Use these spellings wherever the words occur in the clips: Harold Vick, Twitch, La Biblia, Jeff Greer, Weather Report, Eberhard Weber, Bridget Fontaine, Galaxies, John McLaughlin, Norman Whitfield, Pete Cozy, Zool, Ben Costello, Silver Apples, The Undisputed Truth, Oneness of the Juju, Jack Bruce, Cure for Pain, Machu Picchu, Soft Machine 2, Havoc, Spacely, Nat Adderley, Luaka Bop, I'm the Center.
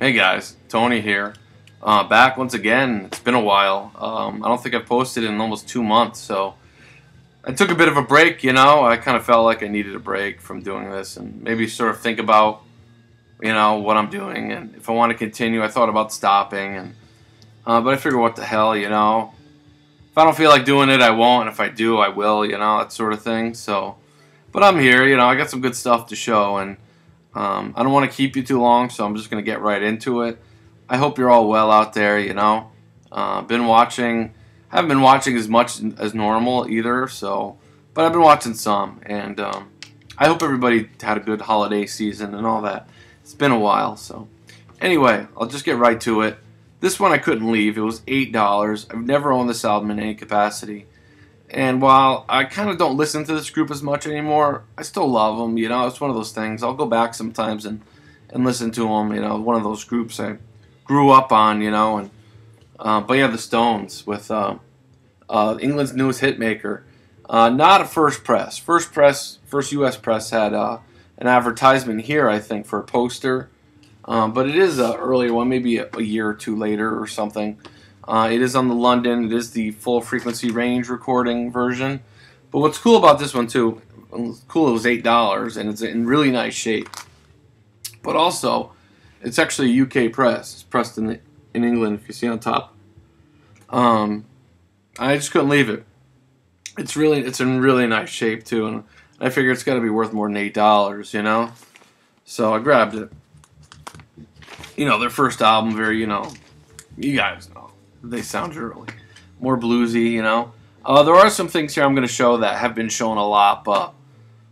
Hey guys, Tony here. Back once again. It's been a while. I don't think I've posted in almost 2 months, so I took a bit of a break, you know. I kind of felt like I needed a break from doing this and maybe sort of think about, you know, what I'm doing and if I want to continue. I thought about stopping, and but I figured what the hell, you know. If I don't feel like doing it, I won't, and if I do, I will, you know, that sort of thing. So, but I'm here, you know, I got some good stuff to show, and I don't want to keep you too long, so I'm just going to get right into it. I hope you're all well out there, you know. Haven't been watching as much as normal either, so, but I've been watching some, and I hope everybody had a good holiday season and all that. It's been a while, so. Anyway, I'll just get right to it. This one I couldn't leave. It was $8. I've never owned this album in any capacity. And while I kind of don't listen to this group as much anymore, I still love them, you know. It's one of those things. I'll go back sometimes and listen to them, you know. One of those groups I grew up on, you know. And but yeah, the Stones with England's newest hitmaker. Not a first press. First U.S. press had an advertisement here, I think, for a poster. But it is an earlier one, maybe a year or two later or something. It is on the London. It is the full frequency range recording version. But what's cool about this one, too, it was $8, and it's in really nice shape. But also, it's actually a UK press. It's pressed in England, if you see on top. I just couldn't leave it. It's in really nice shape, too, and I figure it's got to be worth more than $8, you know? So I grabbed it. You know, their first album, very, you know, you guys know, they sound early, more bluesy, you know. There are some things here I'm going to show that have been shown a lot, but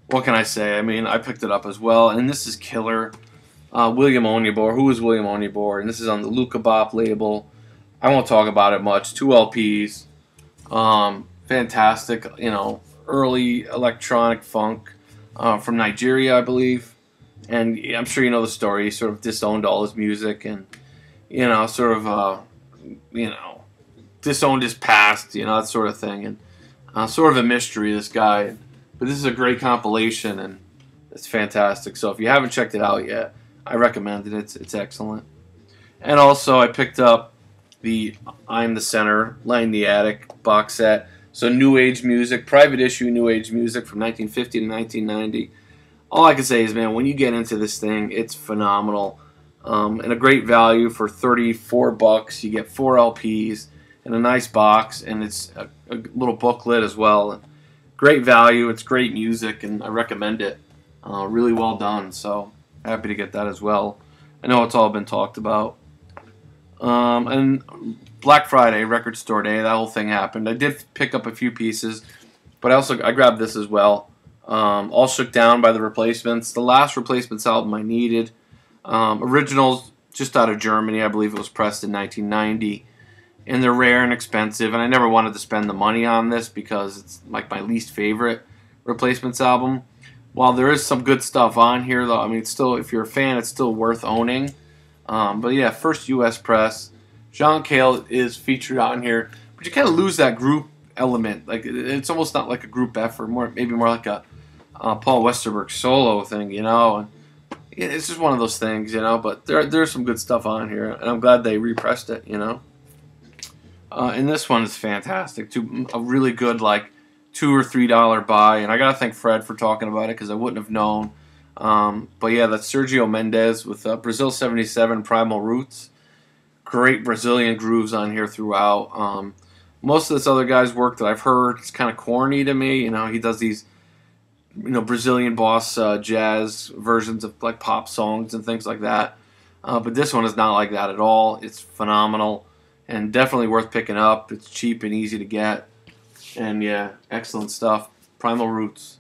what can I say? I mean, I picked it up as well, and this is killer. William Onyeabor. Who is William Onyeabor? And this is on the Luaka Bop label. I won't talk about it much. 2 LPs. Fantastic, you know, early electronic funk from Nigeria, I believe. And I'm sure you know the story. He sort of disowned all his music, and you know, sort of, you know, disowned his past, you know, that sort of thing, and sort of a mystery, this guy. But this is a great compilation, and it's fantastic. So if you haven't checked it out yet, I recommend it. It's excellent. And also, I picked up the "I'm the Center" Light in the Attic box set. So new age music, private issue new age music from 1950 to 1990. All I can say is, man, when you get into this thing, it's phenomenal, and a great value for $34. You get 4 LPs and a nice box, and it's a little booklet as well. Great value. It's great music, and I recommend it. Really well done. So happy to get that as well. I know it's all been talked about. And Black Friday, Record Store Day, that whole thing happened. I did pick up a few pieces, but I grabbed this as well. All Shook Down by The Replacements, the last Replacements album I needed. Originals just out of Germany, I believe it was pressed in 1990, and they're rare and expensive, and I never wanted to spend the money on this because it's like my least favorite Replacements album. While there is some good stuff on here, though, I mean, it's still, if you're a fan, it's still worth owning. But yeah, first U.S. press. John Cale is featured on here, but you kind of lose that group element. Like, it's almost not like a group effort, maybe more like a Paul Westerberg solo thing, you know. And it's just one of those things, you know. But there's some good stuff on here, and I'm glad they repressed it, you know. And this one is fantastic too. A really good, like, $2 or $3 buy, and I gotta thank Fred for talking about it because I wouldn't have known. But yeah, that's Sergio Mendez with Brazil 77, Primal Roots. Great Brazilian grooves on here throughout. Most of this other guy's work that I've heard is kind of corny to me. You know, he does these, you know, Brazilian boss jazz versions of like pop songs and things like that. But this one is not like that at all. It's phenomenal and definitely worth picking up. It's cheap and easy to get. And yeah, excellent stuff. Primal Roots.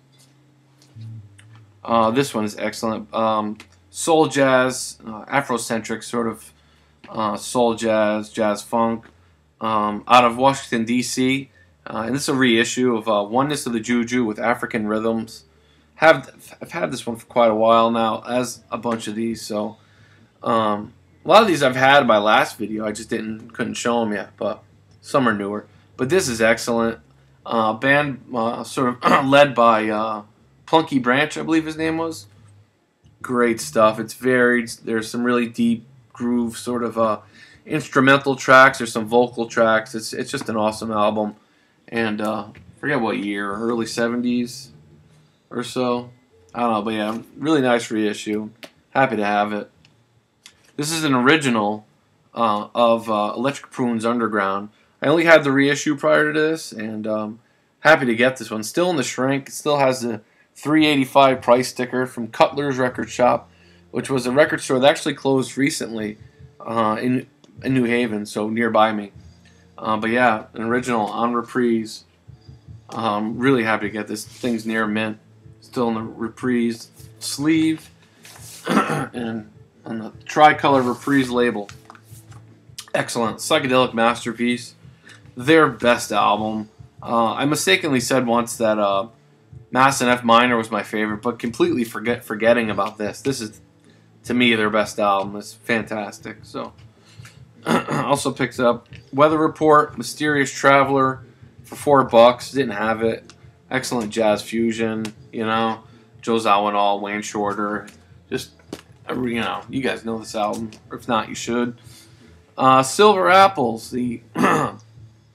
This one is excellent. Soul jazz, Afrocentric sort of soul jazz, jazz funk. Out of Washington, D.C. And this is a reissue of Oneness of the Juju with African Rhythms. I've had this one for quite a while now, as a bunch of these. So a lot of these I've had in my last video. I just couldn't show them yet, but some are newer. But this is excellent. Band sort of led by Plunky Branch, I believe his name was. Great stuff. It's varied. There's some really deep groove sort of instrumental tracks. There's some vocal tracks. It's just an awesome album. And forget what year, early 70s or so. I don't know, but yeah, really nice reissue. Happy to have it. This is an original of Electric Prunes Underground. I only had the reissue prior to this, and happy to get this one. Still in the shrink. It still has the $3.85 price sticker from Cutler's Record Shop, which was a record store that actually closed recently in New Haven, so nearby me. But yeah, an original on Reprise. Really happy to get this. Thing's near mint. Still in the Reprise sleeve and on the tricolor Reprise label. Excellent. Psychedelic masterpiece. Their best album. I mistakenly said once that Mass in F minor was my favorite, but completely forgetting about this. This is, to me, their best album. It's fantastic. So, also picked up Weather Report, Mysterious Traveler for $4. Didn't have it. Excellent jazz fusion. You know, Joe Zawinul, Wayne Shorter. Just, you know, you guys know this album. Or if not, you should. Silver Apples, the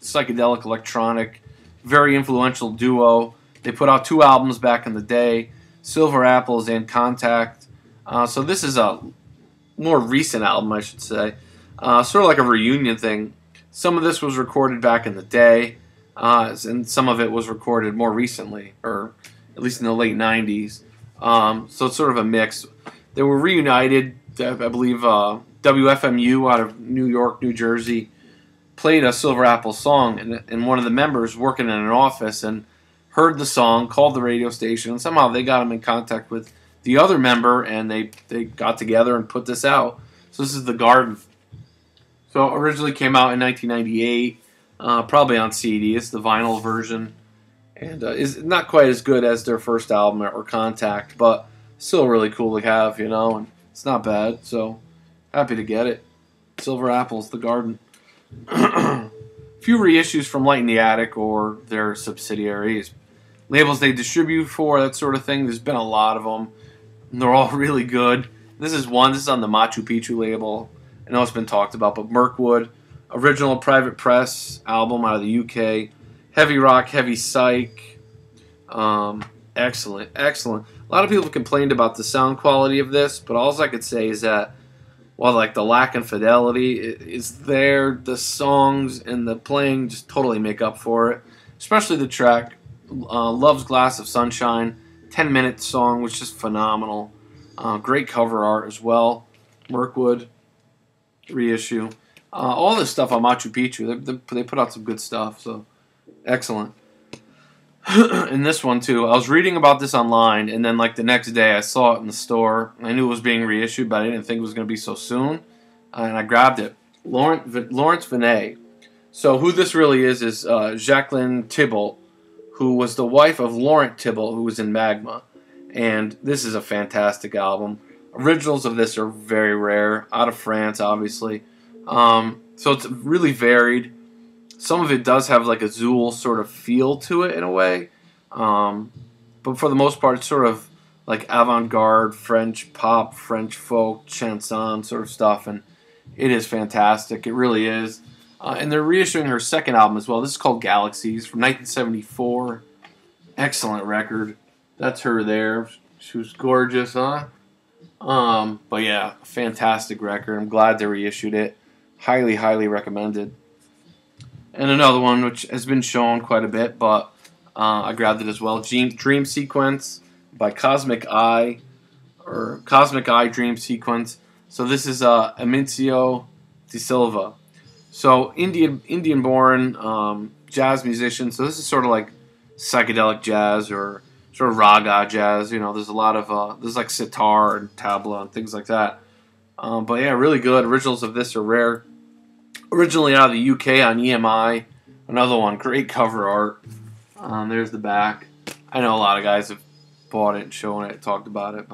psychedelic electronic, very influential duo. They put out two albums back in the day, Silver Apples and Contact. So this is a more recent album, I should say. Sort of like a reunion thing. Some of this was recorded back in the day, and some of it was recorded more recently, or at least in the late 90s. So it's sort of a mix. They were reunited, I believe, WFMU out of New York, New Jersey, played a Silver Apple song, and one of the members working in an office and heard the song, called the radio station, and somehow they got him in contact with the other member, and they got together and put this out. So this is The Garden. So originally came out in 1998, probably on CD. It's the vinyl version, and is not quite as good as their first album or Contact, but still really cool to have, you know, and it's not bad, so happy to get it. Silver Apples, The Garden. Few reissues from Light in the Attic or their subsidiaries. Labels they distribute for, that sort of thing. There's been a lot of them. And they're all really good. This is one. This is on the Machu Picchu label. I know it's been talked about, but Mirkwood. Original private press album out of the UK. Heavy rock, heavy psych. Excellent, excellent. A lot of people complained about the sound quality of this, but all I could say is that while like the lack in fidelity is there, the songs and the playing just totally make up for it. Especially the track, Love's Glass of Sunshine, 10-minute song, which is phenomenal. Great cover art as well. Mirkwood reissue. All this stuff on Machu Picchu, they put out some good stuff, so excellent. And this one too, I was reading about this online, and then like the next day I saw it in the store. I knew it was being reissued, but I didn't think it was going to be so soon, and I grabbed it. Lawrence Vinay. So who this really is Jacqueline Thibault, who was the wife of Laurent Thibault, who was in Magma, and this is a fantastic album. Originals of this are very rare, out of France, obviously. So it's really varied. Some of it does have like a Zool sort of feel to it in a way. But for the most part, it's sort of like avant-garde, French pop, French folk, chanson sort of stuff. And it is fantastic. It really is. And they're reissuing her second album as well. This is called Galaxies from 1974. Excellent record. That's her there. She was gorgeous, huh? But yeah, fantastic record. I'm glad they reissued it. Highly, highly recommended. And another one, which has been shown quite a bit, but I grabbed it as well. Dream Sequence by Cosmic Eye, or Cosmic Eye Dream Sequence. So this is Emincio de Silva. So Indian-born jazz musician. So this is sort of like psychedelic jazz or sort of raga jazz. You know, there's a lot of, there's like sitar and tabla and things like that. But yeah, really good. Originals of this are rare. Originally out of the UK on EMI, another one, great cover art. There's the back. I know a lot of guys have bought it and shown it, talked about it,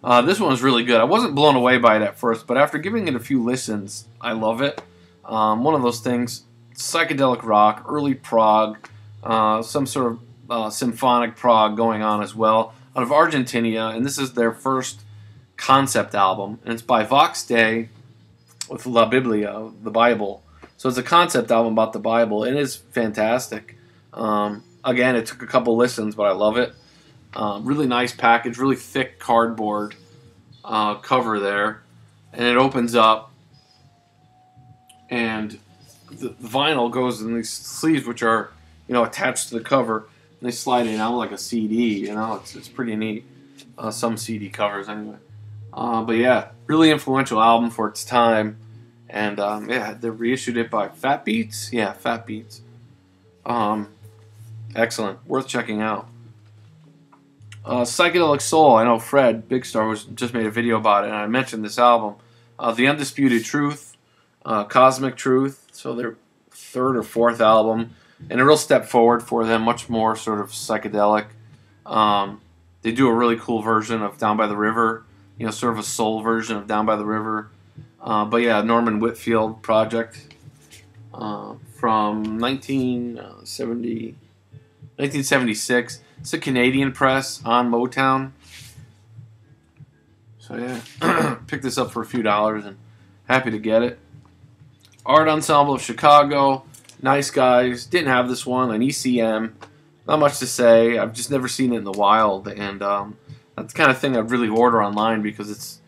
but this one's really good. I wasn't blown away by it at first, but after giving it a few listens, I love it. One of those things, psychedelic rock, early prog, some sort of symphonic prog going on as well, out of Argentina, and this is their first concept album, and it's by Vox Day with La Biblia, the Bible. So it's a concept album about the Bible, and it's fantastic. Again, it took a couple listens, but I love it. Really nice package, really thick cardboard cover there, and it opens up, and the vinyl goes in these sleeves, which are, you know, attached to the cover, and they slide in out like a CD. You know, it's pretty neat. Some CD covers, anyway. But yeah, really influential album for its time, and yeah, they reissued it by Fat Beats. Yeah, Fat Beats. Excellent, worth checking out. Psychedelic Soul. I know Fred Big Star just made a video about it, and I mentioned this album. The Undisputed Truth, Cosmic Truth. So their third or fourth album, and a real step forward for them. Much more sort of psychedelic. They do a really cool version of Down by the River. You know, sort of a soul version of Down by the River. But yeah, Norman Whitfield project from 1976. It's a Canadian press on Motown. So yeah, picked this up for a few dollars and happy to get it. Art Ensemble of Chicago. Nice guys. Didn't have this one. An ECM. Not much to say. I've just never seen it in the wild, and that's the kind of thing I'd really order online because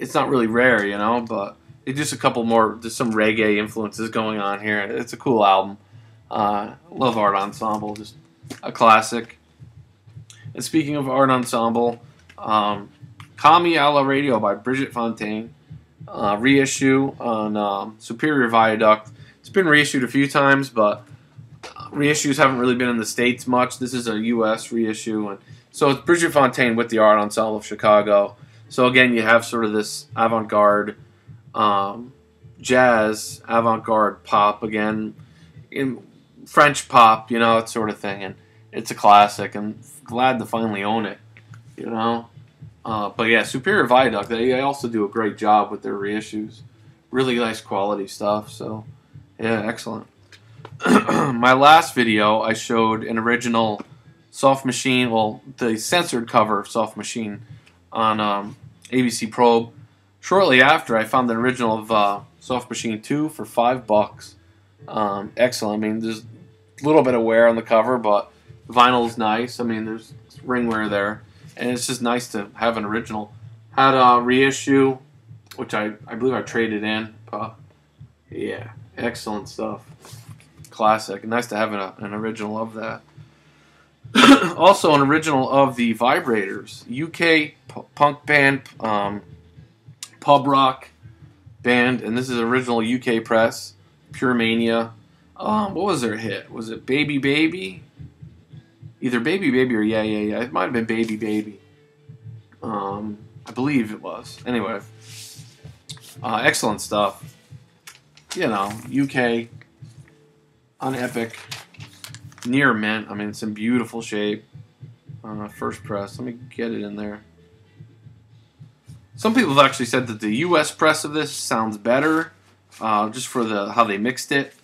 it's not really rare, you know, but it's just a couple more, there's some reggae influences going on here. It's a cool album. Love Art Ensemble, just a classic. And speaking of Art Ensemble, Call Me a la Radio by Bridget Fontaine, reissue on Superior Viaduct. It's been reissued a few times, but reissues haven't really been in the States much. This is a U.S. reissue, and so it's Bridget Fontaine with the Art Ensemble of Chicago. So again, you have sort of this avant-garde jazz, avant-garde pop, again, in French pop, you know, that sort of thing. And it's a classic, and glad to finally own it, you know. But yeah, Superior Viaduct, they also do a great job with their reissues. Really nice quality stuff, so yeah, excellent. My last video, I showed an original Soft Machine, well, the censored cover of Soft Machine on ABC Probe. Shortly after, I found the original of Soft Machine 2 for $5. Excellent. I mean, there's a little bit of wear on the cover, but vinyl's nice. I mean, there's ring wear there, and it's just nice to have an original. Had a reissue, which I believe I traded in. Yeah, excellent stuff. Classic. Nice to have an original of that. Also an original of the Vibrators, UK punk band, pub rock band, and this is original UK press, Pure Mania. What was their hit? Was it Baby Baby? Either Baby Baby or Yeah Yeah Yeah. It might have been Baby Baby. I believe it was. Anyway, excellent stuff. You know, UK on Epic. Near mint. I mean, it's in beautiful shape. First press. Let me get it in there. Some people have actually said that the U.S. press of this sounds better, just for how they mixed it.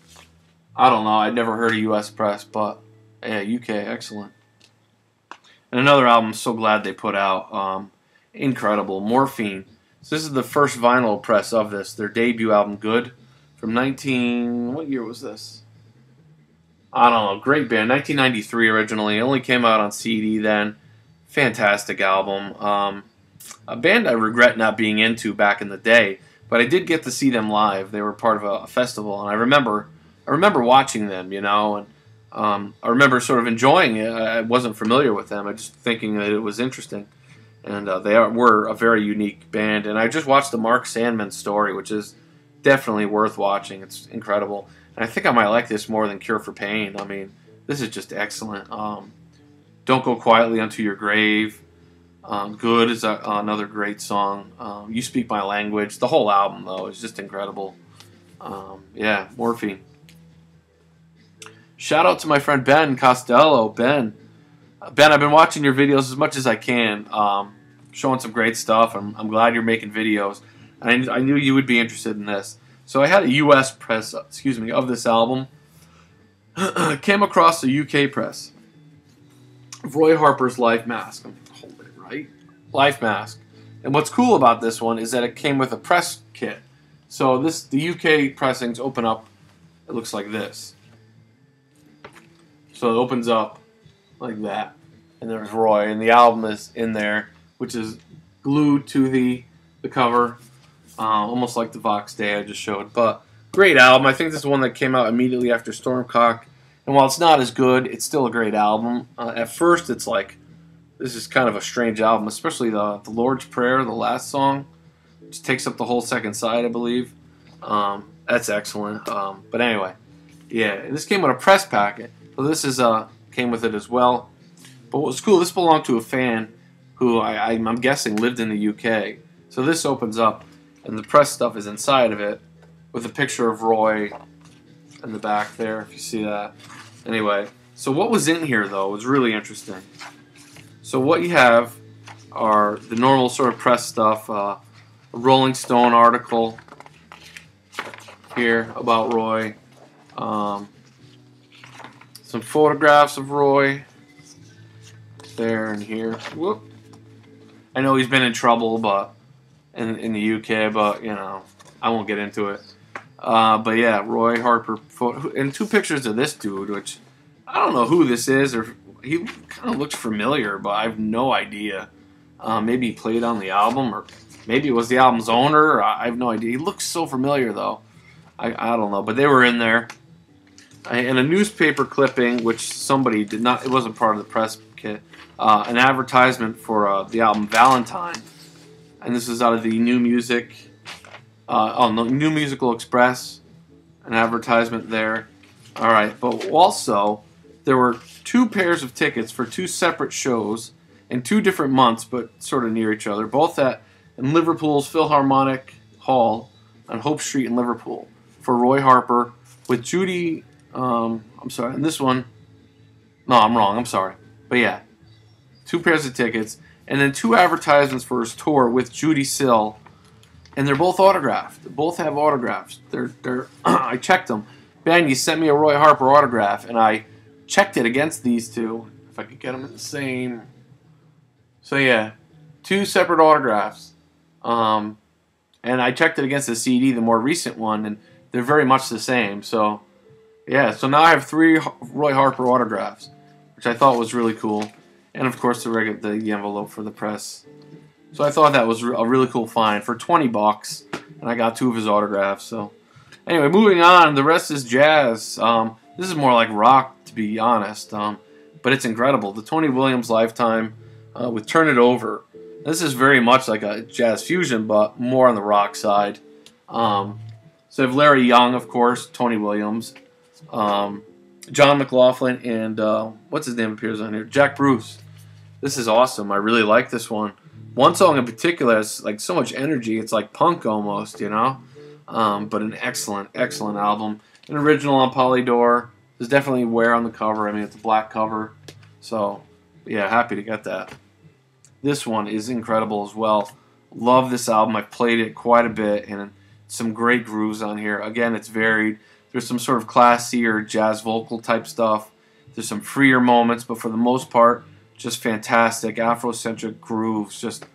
I don't know. I'd never heard a U.S. press, but yeah, U.K. excellent. And another album. So glad they put out. Incredible. Morphine. So this is the first vinyl press of this. Their debut album, Good, from what year was this? I don't know, great band, 1993 originally, it only came out on CD then, fantastic album, a band I regret not being into back in the day, but I did get to see them live. They were part of a festival, and I remember watching them, you know, and I remember sort of enjoying it. I wasn't familiar with them, I just thinking that it was interesting, and were a very unique band, and I just watched the Mark Sandman story, which is definitely worth watching, it's incredible. I think I might like this more than Cure for Pain. I mean, this is just excellent. Don't Go Quietly Unto Your Grave. Good is another great song. You Speak My Language. The whole album, though, is just incredible. Yeah, Morphine. Shout out to my friend Ben Costello. Ben, I've been watching your videos as much as I can. Showing some great stuff. I'm glad you're making videos. I knew you would be interested in this. So I had a U.S. press, excuse me, of this album. Came across a U.K. press of Roy Harper's Life Mask. I'm holding it right. Life Mask. And what's cool about this one is that it came with a press kit. So this, the UK pressings open up, it looks like this. So it opens up like that. And there's Roy, and the album is in there, which is glued to the cover, almost like the Vox Day I just showed. But great album. I think this is one that came out immediately after Stormcock. And while it's not as good, it's still a great album. At first, it's like, this is kind of a strange album, especially the Lord's Prayer, the last song, which takes up the whole second side, I believe. That's excellent. But anyway, yeah, this came with a press packet. So this is came with it as well. But what's cool, this belonged to a fan who I'm guessing lived in the UK. So this opens up, and the press stuff is inside of it, with a picture of Roy in the back there, if you see that. Anyway, so what was in here, though, was really interesting. So what you have are the normal sort of press stuff, a Rolling Stone article here about Roy, some photographs of Roy there and here. Whoop. I know he's been in trouble, but in the UK, but you know, I won't get into it. But yeah, Roy Harper photo, and two pictures of this dude, which I don't know who this is, or he kind of looks familiar, but I have no idea. Maybe he played on the album, or maybe it was the album's owner. I have no idea. He looks so familiar, though. I don't know, but they were in there. And a newspaper clipping, which somebody did not, it wasn't part of the press kit, an advertisement for the album Valentine. And this is out of the New Music, New Musical Express, an advertisement there. All right, but also, there were two pairs of tickets for two separate shows in two different months, but sort of near each other, both at in Liverpool's Philharmonic Hall on Hope Street in Liverpool for Roy Harper with Judy, I'm sorry, and this one, no, I'm wrong, I'm sorry. But yeah, two pairs of tickets, and then two advertisements for his tour with Judy Sill, and they're both autographed. They both have autographs. They're I checked them. Ben, you sent me a Roy Harper autograph, and I checked it against these two, if I could get them at the same. So yeah, two separate autographs. And I checked it against the CD, the more recent one, and they're very much the same. So yeah, so now I have three Roy Harper autographs, which I thought was really cool. And of course the envelope for the press. So I thought that was a really cool find for $20, and I got two of his autographs. So anyway, moving on, the rest is jazz. This is more like rock, to be honest, but it's incredible. The Tony Williams Lifetime with Turn It Over. This is very much like a jazz fusion, but more on the rock side. So you have Larry Young, of course, Tony Williams, John McLaughlin, and what's his name appears on here? Jack Bruce. This is awesome. I really like this one. One song in particular has like so much energy. It's like punk almost, you know? But an excellent, excellent album. An original on Polydor. There's definitely wear on the cover. I mean, it's a black cover. So, yeah, happy to get that. This one is incredible as well. Love this album. I've played it quite a bit, and some great grooves on here. Again, it's varied. There's some sort of classier jazz vocal type stuff. There's some freer moments, but for the most part, just fantastic. Afrocentric grooves, just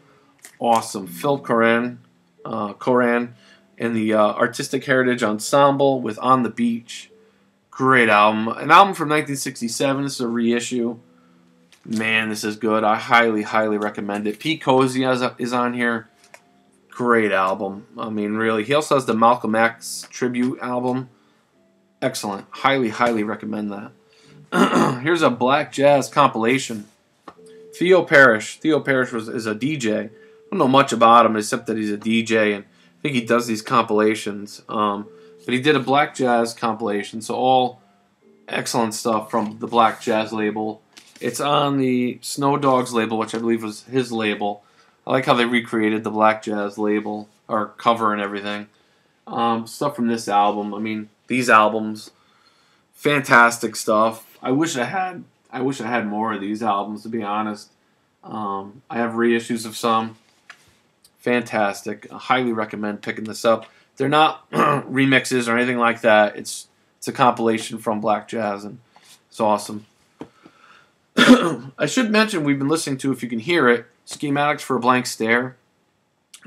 awesome. Phil Coran, in the Artistic Heritage Ensemble with On the Beach. Great album. An album from 1967. This is a reissue. Man, this is good. I highly, highly recommend it. Pete Cozy is on here. Great album. I mean, really. He also has the Malcolm X tribute album. Excellent. Highly, highly recommend that. Here's a black jazz compilation. Theo Parrish. Theo Parrish is a DJ. I don't know much about him except that he's a DJ, and I think he does these compilations, but he did a black jazz compilation, so all excellent stuff from the Black Jazz label. It's on the Snow Dogs label, which I believe was his label. I like how they recreated the Black Jazz label, or cover and everything. Stuff from this album, I mean, these albums, fantastic stuff. I wish I had more of these albums, to be honest. I have reissues of some. Fantastic. I highly recommend picking this up. They're not remixes or anything like that. It's a compilation from Black Jazz, and it's awesome. I should mention we've been listening to, if you can hear it, Schematics for a Blank Stare.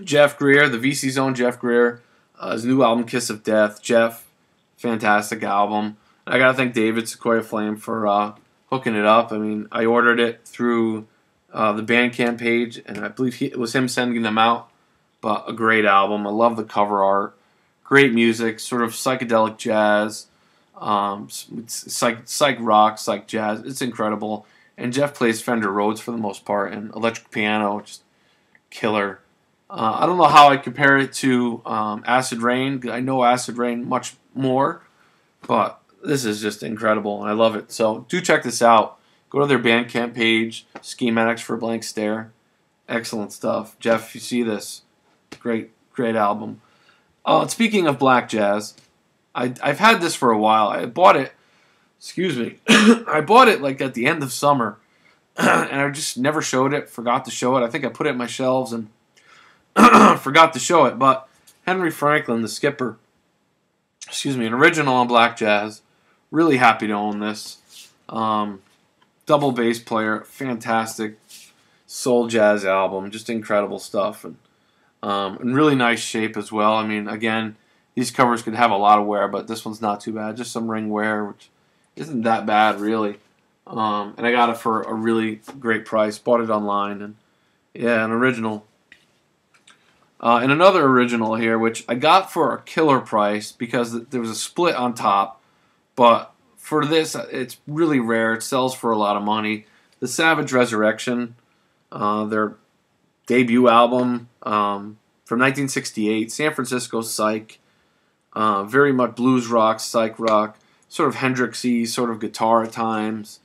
Jeff Greer, the VC Zone Jeff Greer, His new album, Kiss of Death. Jeff, fantastic album. I gotta thank David Sequoia Flame for hooking it up. I mean, I ordered it through the Bandcamp page, and I believe it was him sending them out. But a great album. I love the cover art. Great music, sort of psychedelic jazz, psych rock, psych jazz. It's incredible. And Jeff plays Fender Rhodes for the most part, and electric piano, just killer. I don't know how I compare it to Acid Rain. I know Acid Rain much more, but this is just incredible, and I love it. So do check this out. Go to their Bandcamp page, Schematics for a Blank Stare. Excellent stuff. Jeff, if you see this, great, great album. Speaking of black jazz, I've had this for a while. I bought it, excuse me, I bought it like at the end of summer, and I just never showed it, forgot to show it. I think I put it in my shelves and forgot to show it, but Henry Franklin, the skipper, excuse me, an original on black jazz, really happy to own this. Double bass player, fantastic soul jazz album, just incredible stuff, and in really nice shape as well. I mean, again, these covers could have a lot of wear, but this one's not too bad. Just some ring wear, which isn't that bad, really. And I got it for a really great price. Bought it online, and yeah, an original. And another original here, which I got for a killer price because there was a split on top. But for this, it's really rare. It sells for a lot of money. The Savage Resurrection, their debut album from 1968, San Francisco Psych. Very much blues rock, psych rock, sort of Hendrix-y, sort of guitar at times.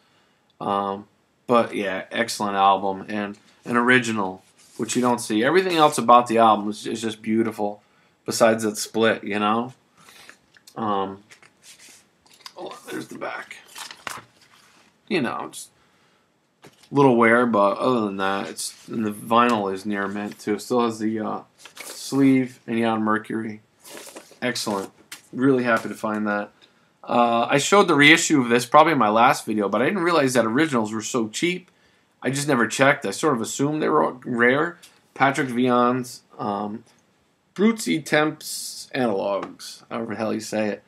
But yeah, excellent album and an original, which you don't see. Everything else about the album is just beautiful, besides that split, you know? Oh, there's the back. You know, just little wear, but other than that, it's, and the vinyl is near mint too. Still has the sleeve and Neon Mercury. Excellent. Really happy to find that. I showed the reissue of this probably in my last video, but I didn't realize that originals were so cheap. I just never checked. I sort of assumed they were rare. Patrick Vian's Bruzzi Temps Analogues, however the hell you say it.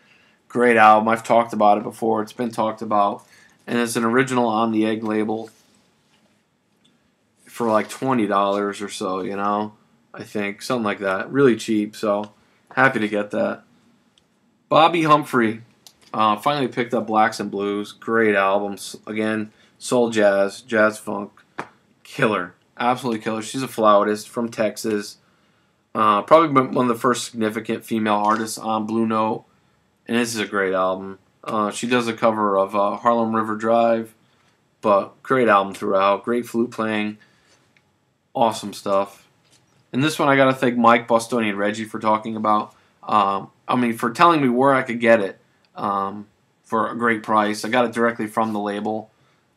Great album. I've talked about it before. It's been talked about. And it's an original on the Egg label for like $20 or so, you know, I think. Something like that. Really cheap, so happy to get that. Bobby Humphrey finally picked up Blacks and Blues. Great albums. Again, soul jazz, jazz funk, killer. Absolutely killer. She's a flautist from Texas. Probably one of the first significant female artists on Blue Note. And this is a great album. She does a cover of Harlem River Drive. But great album throughout. Great flute playing. Awesome stuff. And this one I gotta thank Mike, Bostoni, and Reggie for talking about. I mean, for telling me where I could get it for a great price. I got it directly from the label.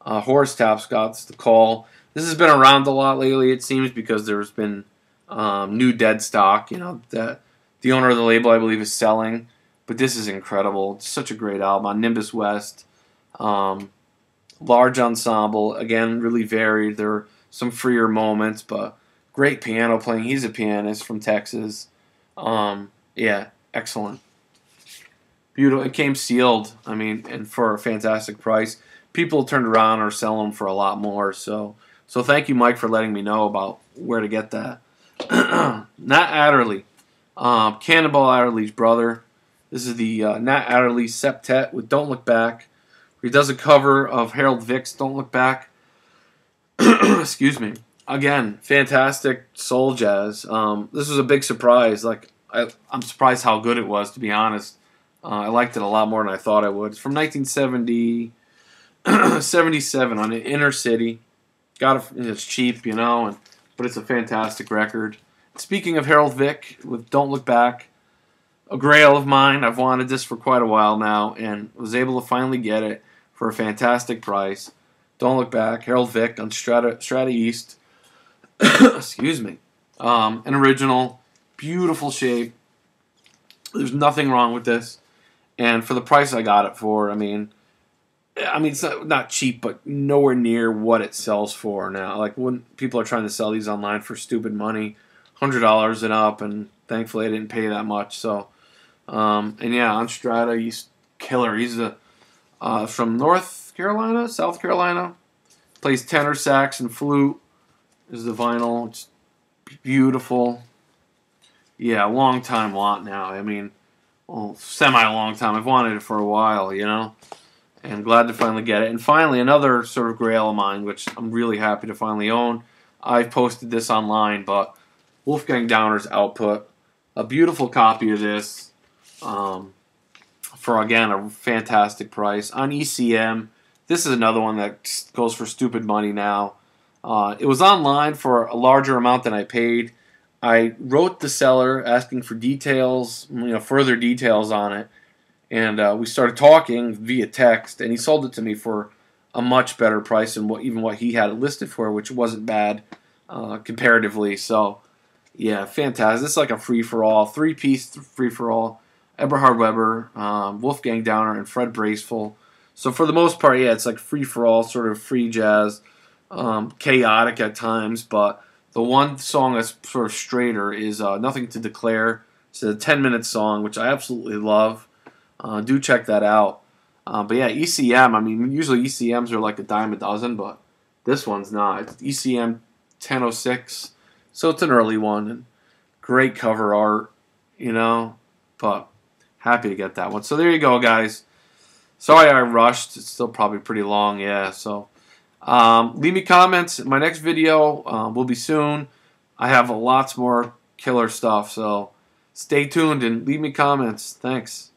Horace Tapscott's The Call. This has been around a lot lately, it seems, because there's been new dead stock. You know, that the owner of the label, I believe, is selling. But this is incredible. It's such a great album on Nimbus West. Large ensemble. Again, really varied. There are some freer moments, but great piano playing. He's a pianist from Texas. Yeah, excellent. Beautiful. It came sealed, I mean, and for a fantastic price. People turned around or sell them for a lot more. So thank you, Mike, for letting me know about where to get that. Nat Adderley, Cannonball Adderley's brother. This is the Nat Adderley septet with Don't Look Back. He does a cover of Harold Vick's Don't Look Back. Excuse me. Again, fantastic soul jazz. This was a big surprise. Like I'm surprised how good it was, to be honest. I liked it a lot more than I thought I would. It's from 1977 on an Inner City. Got it, it's cheap, you know, but it's a fantastic record. Speaking of Harold Vick with Don't Look Back, a grail of mine. I've wanted this for quite a while now and was able to finally get it for a fantastic price. Don't Look Back, Harold Vick on Strata East. Excuse me. An original, beautiful shape. There's nothing wrong with this. And for the price I got it for, I mean, it's not cheap, but nowhere near what it sells for now. Like when people are trying to sell these online for stupid money, $100 and up, and Thankfully, I didn't pay that much. So, and yeah, on Strata, he's killer. He's a, from North Carolina, South Carolina. Plays tenor, sax, and flute. This is the vinyl. It's beautiful. Yeah, long time want now. I mean, well, semi-long time. I've wanted it for a while, you know. And glad to finally get it. And finally, another sort of grail of mine, which I'm really happy to finally own. I've posted this online, but Wolfgang Downer's Output. A beautiful copy of this for, again, a fantastic price. On ECM, this is another one that goes for stupid money now. It was online for a larger amount than I paid. I wrote the seller asking for details, you know, further details on it. And we started talking via text, and he sold it to me for a much better price than even what he had it listed for, which wasn't bad comparatively. So, yeah, fantastic. It's like a free-for-all, three-piece free-for-all. Eberhard Weber, Wolfgang Downer, and Fred Braceful. So for the most part, yeah, it's like free-for-all, sort of free jazz, chaotic at times. But the one song that's sort of straighter is Nothing to Declare. It's a 10-minute song, which I absolutely love. Do check that out. But yeah, ECM, I mean, usually ECMs are like a dime a dozen, but this one's not. It's ECM 1006, so it's an early one. And great cover art, you know, but happy to get that one. So there you go, guys. Sorry I rushed. It's still probably pretty long, yeah. So leave me comments. My next video will be soon. I have lots more killer stuff, so stay tuned and leave me comments. Thanks.